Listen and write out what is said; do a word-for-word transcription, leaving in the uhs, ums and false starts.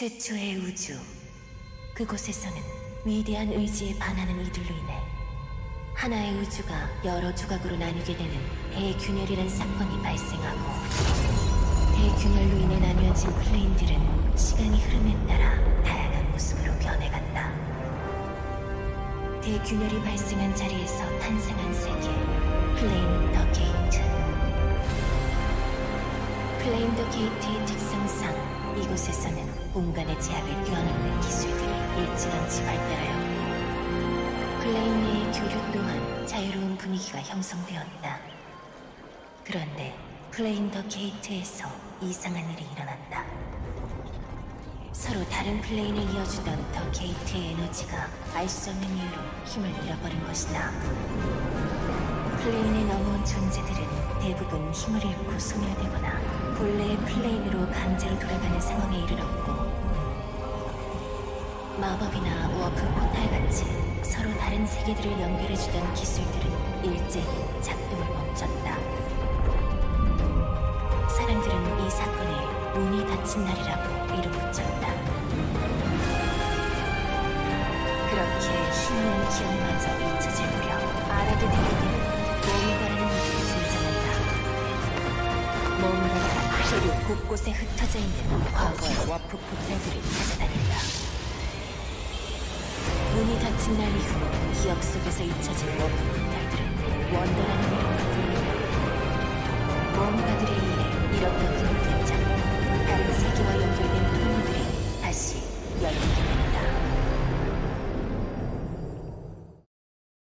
최초의 우주, 그곳에서는 위대한 의지에 반하는 이들로 인해 하나의 우주가 여러 조각으로 나뉘게 되는 대균열이란 사건이 발생하고, 대균열로 인해 나뉘어진 플레인들은 시간이 흐름에 따라 다양한 모습으로 변해간다. 대균열이 발생한 자리에서 탄생한 세계, 플레인 더 게이트. 플레인 더 게이트의 특성상 이곳에서는 공간의 제약을 뛰어넘는 기술들이 일찌감치 발달하였고, 플레인 내의 교류 또한 자유로운 분위기가 형성되었다. 그런데 플레인 더 게이트에서 이상한 일이 일어난다. 서로 다른 플레인을 이어주던 더 게이트의 에너지가 알 수 없는 이유로 힘을 잃어버린 것이다. 플레인에 넘어온 존재들은 대부분 힘을 잃고 소멸되거나 본래의 플레인으로 강제로 돌아가는 상황에 이르렀고, 마법이나 워프 포탈같이 서로 다른 세계들을 연결해주던 기술들은 일제히 작동을 멈췄다. 사람들은 이 사건을 문이 닫힌 날이라고 이름붙였다. 그렇게 희미한 기억마저 잊혀질 무렵 알아도 되는 몸이라는 것이 존재한다. 몸과 세계 곳곳에 흩어져 있는 과거의 와프 포탈들을 찾아다닌다. 문이 닫힌 날 이후 기억 속에서 잊혀진 와프 포탈들은 원더라는 이름으로 불린다. 모험가들에 의해 이렇게